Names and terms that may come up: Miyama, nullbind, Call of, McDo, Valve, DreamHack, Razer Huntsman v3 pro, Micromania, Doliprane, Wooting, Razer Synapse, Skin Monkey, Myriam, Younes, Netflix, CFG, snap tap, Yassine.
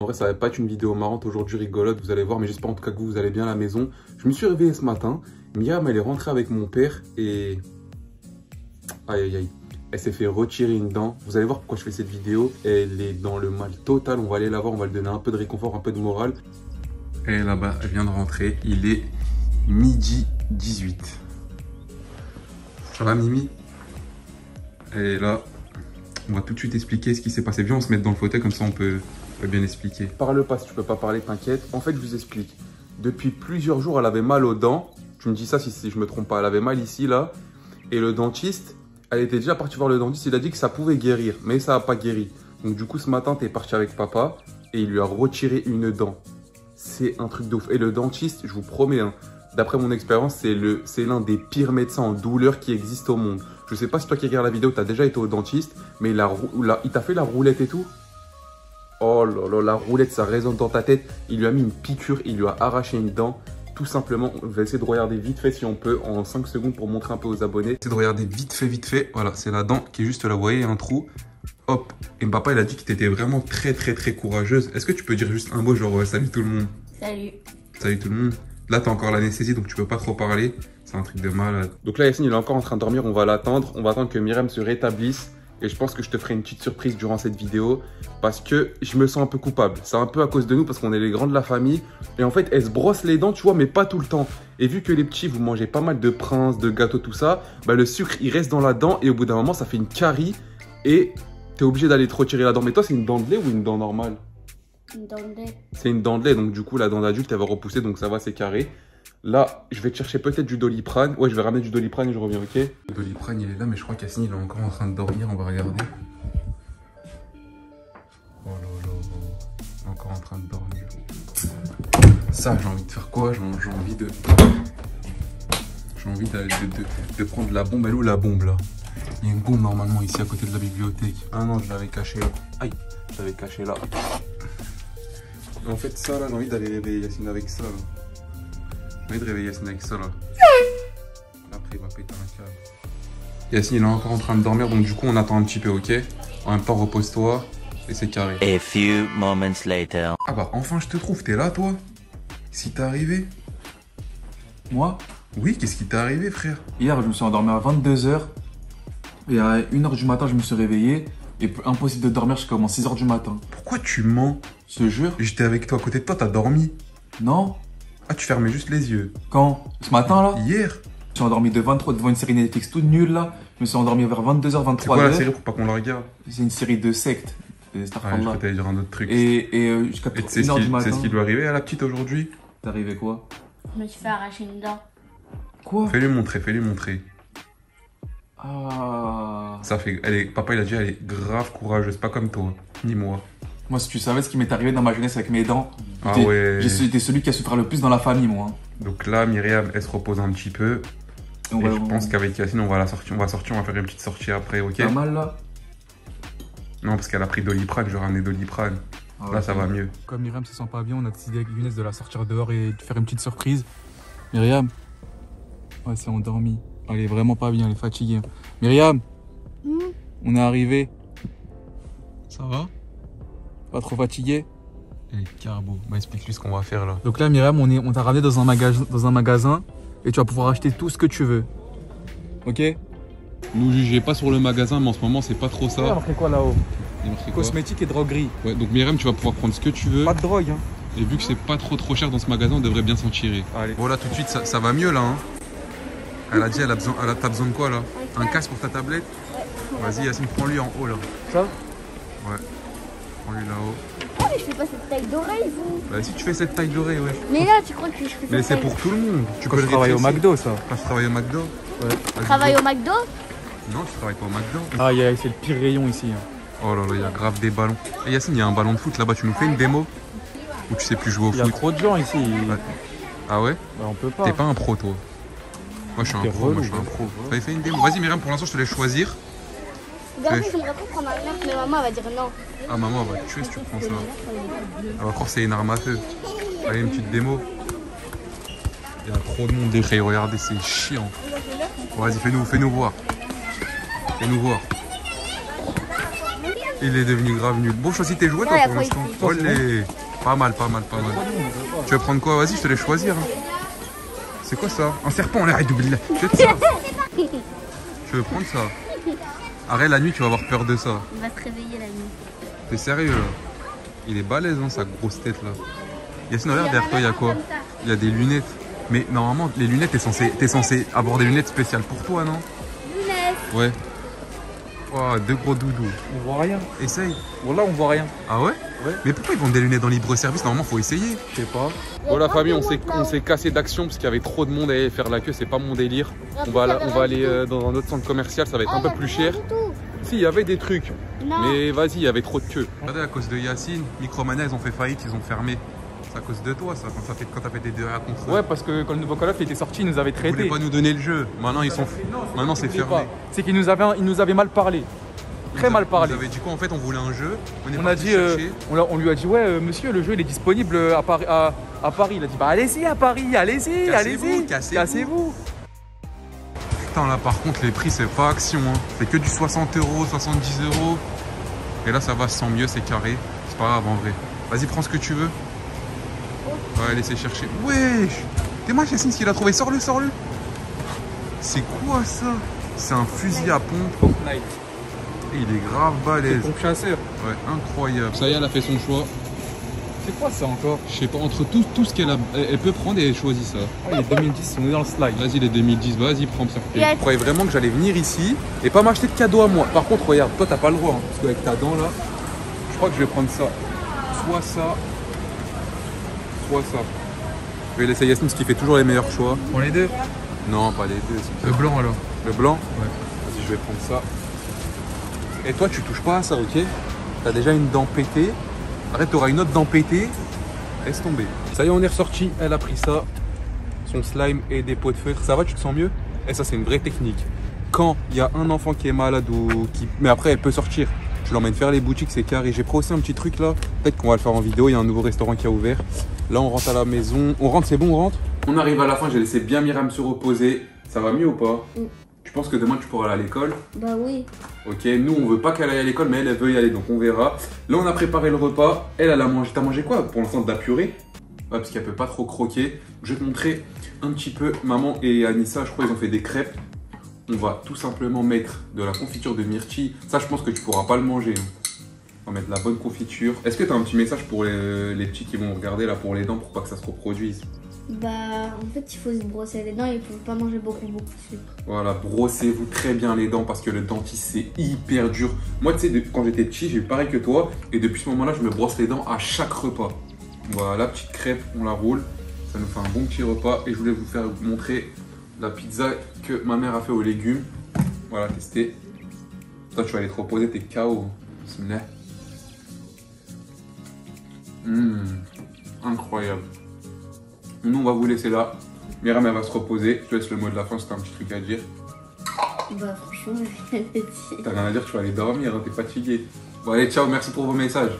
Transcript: En vrai, ça va pas être une vidéo marrante aujourd'hui, rigolote, vous allez voir, mais j'espère en tout cas que vous allez bien à la maison. Je me suis réveillé ce matin, Miyama elle est rentrée avec mon père et... aïe aïe aïe, elle s'est fait retirer une dent. Vous allez voir pourquoi je fais cette vidéo, elle est dans le mal total, on va aller la voir, on va lui donner un peu de réconfort, un peu de morale. Et là-bas, elle vient de rentrer, il est midi 18. Ça va Mimi? Et là, on va tout de suite expliquer ce qui s'est passé. Viens, on se met dans le fauteuil, comme ça on peut... bien expliqué. Parle pas si tu peux pas parler, t'inquiète. En fait, je vous explique. Depuis plusieurs jours, elle avait mal aux dents. Tu me dis ça si je me trompe pas. Elle avait mal ici, là. Et le dentiste, elle était déjà partie voir le dentiste. Il a dit que ça pouvait guérir, mais ça n'a pas guéri. Donc du coup, ce matin, t'es parti avec papa et il lui a retiré une dent. C'est un truc de ouf. Et le dentiste, je vous promets, hein, d'après mon expérience, c'est l'un des pires médecins en douleur qui existe au monde. Je sais pas si toi qui regardes la vidéo, t'as déjà été au dentiste, mais il t'a fait la roulette et tout. Oh là là, la roulette, ça résonne dans ta tête. Il lui a mis une piqûre, il lui a arraché une dent. Tout simplement, on va essayer de regarder vite fait si on peut en 5 secondes pour montrer un peu aux abonnés. C'est de regarder vite fait. Voilà, c'est la dent qui est juste là, vous voyez, un trou. Hop, et papa, il a dit que t'étais vraiment très courageuse. Est-ce que tu peux dire juste un mot, genre salut tout le monde? Salut. Salut tout le monde. Là, t'as encore l'anesthésie, donc tu peux pas trop parler. C'est un truc de malade. Donc là, Yassine, il est encore en train de dormir. On va l'attendre. On va attendre que Myriam se rétablisse. Et je pense que je te ferai une petite surprise durant cette vidéo parce que je me sens un peu coupable. C'est un peu à cause de nous parce qu'on est les grands de la famille. Et en fait, elles se brossent les dents, tu vois, mais pas tout le temps. Et vu que les petits, vous mangez pas mal de princes, de gâteaux, tout ça, bah le sucre, il reste dans la dent et au bout d'un moment, ça fait une carie et t'es obligé d'aller te retirer la dent. Mais toi, c'est une dent de lait ou une dent normale? Une dent de lait. C'est une dent de lait, donc du coup, la dent d'adulte, elle va repousser, donc ça va, c'est carré. Là, je vais te chercher peut-être du Doliprane. Ouais, je vais ramener du Doliprane et je reviens, ok? Le Doliprane, il est là, mais je crois qu'Assine, il est encore en train de dormir. On va regarder. Oh là là, encore en train de dormir. Ça, j'ai envie de faire quoi? J'ai envie de... j'ai envie de prendre la bombe. Elle est où la bombe, là? Il y a une bombe, normalement, ici, à côté de la bibliothèque. Ah non, je l'avais cachée là. Aïe, je l'avais cachée là. En fait, ça, là, j'ai envie d'aller réveiller Yassine avec ça, là. J'ai envie de réveiller Yassine avec ça là. Après il va péter un câble. Yassine il est encore en train de dormir donc du coup on attend un petit peu, ok? En même temps repose-toi et c'est carré. A few moments later. Ah bah enfin je te trouve, t'es là toi? Si t'es arrivé? Moi? Oui, qu'est-ce qui t'est arrivé frère? Hier je me suis endormi à 22 h et à 1 h du matin je me suis réveillé et impossible de dormir jusqu'à 6 h du matin. Pourquoi tu mens? Je te jure. J'étais avec toi à côté de toi, t'as dormi? Non. Ah, tu fermais juste les yeux. Quand? Ce matin, là? Hier. Je me suis endormi de 23 devant une série Netflix toute nulle, là. Je me suis endormi vers 22 h, 23 h. C'est quoi la série pour pas qu'on la regarde? C'est une série de sectes. Ouais, je crois que t'allais dire un autre truc. Et jusqu'à 1 h du matin. C'est ce qui lui est arrivé à la petite aujourd'hui? T'es arrivé quoi? Je me suis fait arracher une dent. Quoi? Fais-lui montrer, fais-lui montrer. Ah. Ça fait. Elle est... Papa, il a dit, elle est grave courageuse, pas comme toi, ni moi. Moi, si tu savais ce qui m'est arrivé dans ma jeunesse avec mes dents, ah ouais. J'étais celui qui a souffert le plus dans la famille, moi. Donc là, Myriam, elle se repose un petit peu. Ouais, et je pense qu'avec Yassine, on va faire une petite sortie après, ok? Pas mal, là? Non, parce qu'elle a pris Doliprane, je ramenais Doliprane. Ah, là, okay. Ça va mieux. Comme Myriam se sent pas bien, on a décidé avec Younes de la sortir dehors et de faire une petite surprise. Myriam? Ouais, c'est endormie. Elle est vraiment pas bien, elle est fatiguée. Myriam? On est arrivé. Ça va? Pas trop fatigué? Et carbo, bah, explique-lui ce qu'on va faire là. Donc là Myriam, on t'a ramené dans un magasin et tu vas pouvoir acheter tout ce que tu veux. Ok? Nous jugez pas sur le magasin mais en ce moment c'est pas trop ça. Il y a marqué quoi là-haut? Cosmétiques et droguerie. Ouais, donc Myriam, tu vas pouvoir prendre ce que tu veux. Pas de drogue hein. Et vu que c'est pas trop cher dans ce magasin, on devrait bien s'en tirer. Allez. Voilà, tout de suite ça va mieux là hein. Elle a dit t'as besoin de quoi là? Un casque pour ta tablette? Vas-y Yassine, prends-lui en haut là. Ça? Ouais. Lui là-haut. Oh, mais je fais pas cette taille d'oreille, vous. Bah, si tu fais cette taille d'oreille, ouais. Mais là, tu crois que je fais mais c'est pour tout le monde. Tu peux travailler au McDo, ça. Ah, tu travailles au McDo? Ouais. Tu travailles au McDo? Non, tu travailles pas au McDo. Ah, c'est le pire rayon ici. Hein. Oh là là, il y a grave des ballons. Et Yassine, il y a un ballon de foot là-bas. Tu nous fais une démo? Ou tu sais plus jouer au foot? Il y a trop de gens ici. Ouais. Ah ouais? Bah, on peut pas. T'es pas un pro, toi? Moi, je suis un pro. Moi, je suis un pro. T'avais fait une démo. Vas-y, Myriam, pour l'instant, je te laisse choisir. Regardez, j'aimerais pas prendre un arme, mais maman elle va dire non. Ah, maman elle va te tuer si tu prends ça. Elle va croire que c'est une arme à feu. Allez, une petite démo. Il y a trop de monde derrière, regardez, c'est chiant. Vas-y, fais-nous voir. Fais-nous voir. Il est devenu grave nul. Bon, choisis tes jouets toi pour l'instant. Olé. Pas mal. Tu veux prendre quoi? Vas-y, je te laisse choisir. C'est quoi ça? Un serpent, là, double. Je veux prendre ça. Arrête, la nuit, tu vas avoir peur de ça. Il va se réveiller la nuit. T'es sérieux là? Il est balèze, hein, sa grosse tête là. Yassine, regarde derrière toi, il y a quoi? Il y a des lunettes. Mais normalement, les lunettes, t'es censé avoir des lunettes spéciales pour toi, non? Lunettes. Ouais. Oh, deux gros doudous. On voit rien. Essaye. Bon, là, on voit rien. Ah ouais? Ouais. Mais pourquoi ils vendent des lunettes dans libre-service? Normalement, faut essayer. Je sais pas. Bon, la famille, on s'est cassé d'action parce qu'il y avait trop de monde à faire la queue. C'est pas mon délire. On va aller dans un autre centre commercial. Ça va être un peu plus cher. Si, il y avait des trucs. Non. Mais vas-y, il y avait trop de queue. Regardez, à cause de Yassine, Micromania, ils ont fait faillite, ils ont fermé. C'est à cause de toi, ça, quand t'as fait des derrière contre ça. Ouais, parce que quand le nouveau Call of était sorti, ils nous avaient traités. Ils voulaient pas nous donner le jeu. Maintenant, maintenant c'est fermé. C'est qu'ils nous avaient mal parlé. Très mal parlé. Ils avaient dit quoi en fait? On voulait un jeu. On lui a dit, ouais, monsieur, le jeu il est disponible à Paris. Il a dit, bah allez-y à Paris, allez-y, allez-y. Cassez-vous. Putain, là par contre, les prix, c'est pas action. Hein. C'est que du 60 €, 70 €. Et là, ça va sans mieux, c'est carré. C'est pas grave en vrai. Vas-y, prends ce que tu veux. Ouais, laissez chercher. Wesh, t'es mal, Yassine, ce qu'il a trouvé. Sors-le, sors-le. C'est quoi ça? C'est un fusil à pompe. Et il est grave balèze. C'est pompe chasseur. Ouais, incroyable. Ça y est, elle a fait son choix. C'est quoi ça encore? Je sais pas, entre tout ce qu'elle a, elle peut prendre et elle choisit ça. Oh, il est 2010, on est dans le slide. Vas-y, les 2010, vas-y, prends ça. Yes. Je croyais vraiment que j'allais venir ici et pas m'acheter de cadeaux à moi. Par contre, regarde, toi, t'as pas le droit. Hein, parce qu'avec ta dent là, je crois que je vais prendre ça. Soit ça. Ça. Je vais laisser Yassine parce qu'il fait toujours les meilleurs choix. Prends les deux? Non, pas les deux. Le blanc alors? Le blanc? Ouais. Vas-y, je vais prendre ça. Et toi, tu touches pas à ça, ok? T'as déjà une dent pétée. Arrête, t'auras une autre dent pétée. Laisse tomber. Ça y est, on est ressorti. Elle a pris ça. Son slime et des pots de feutre. Ça va, tu te sens mieux? Et ça, c'est une vraie technique. Quand il y a un enfant qui est malade ou qui. Mais après, elle peut sortir. Je l'emmène faire les boutiques, c'est carré. J'ai pris aussi un petit truc là. Peut-être qu'on va le faire en vidéo. Il y a un nouveau restaurant qui a ouvert. Là, on rentre à la maison. On rentre, c'est bon, on rentre. On arrive à la fin. J'ai laissé bien Myriam se reposer. Ça va mieux ou pas? Oui. Tu penses que demain, tu pourras aller à l'école? Bah oui. Ok, nous, on veut pas qu'elle aille à l'école, mais elle, elle veut y aller, donc on verra. Là, on a préparé le repas. Elle a mangé. T'as mangé quoi? Pour l'instant, de la purée. Ouais, parce qu'elle peut pas trop croquer. Je vais te montrer un petit peu. Maman et Anissa, je crois, ils ont fait des crêpes. On va tout simplement mettre de la confiture de myrtille. Ça, je pense que tu pourras pas le manger. On va mettre de la bonne confiture. Est-ce que tu as un petit message pour les petits qui vont regarder là pour les dents pour pas que ça se reproduise? Bah, en fait, il faut se brosser les dents et il faut pas manger beaucoup de sucre. Voilà, brossez-vous très bien les dents parce que le dentiste, c'est hyper dur. Moi, tu sais, quand j'étais petit, j'ai eu pareil que toi. Et depuis ce moment-là, je me brosse les dents à chaque repas. Voilà, petite crêpe, on la roule. Ça nous fait un bon petit repas. Et je voulais vous faire montrer la pizza que ma mère a fait aux légumes. Voilà, testez. Toi, tu vas aller te reposer, t'es KO. Bismillah. Incroyable. Nous, on va vous laisser là. Myriam, elle va se reposer. Je te laisse le mot de la fin si t'as un petit truc à dire. Bah, franchement, j'ai rien à dire. T'as rien à dire, tu vas aller dormir, hein, t'es fatigué. Bon, allez, ciao, merci pour vos messages.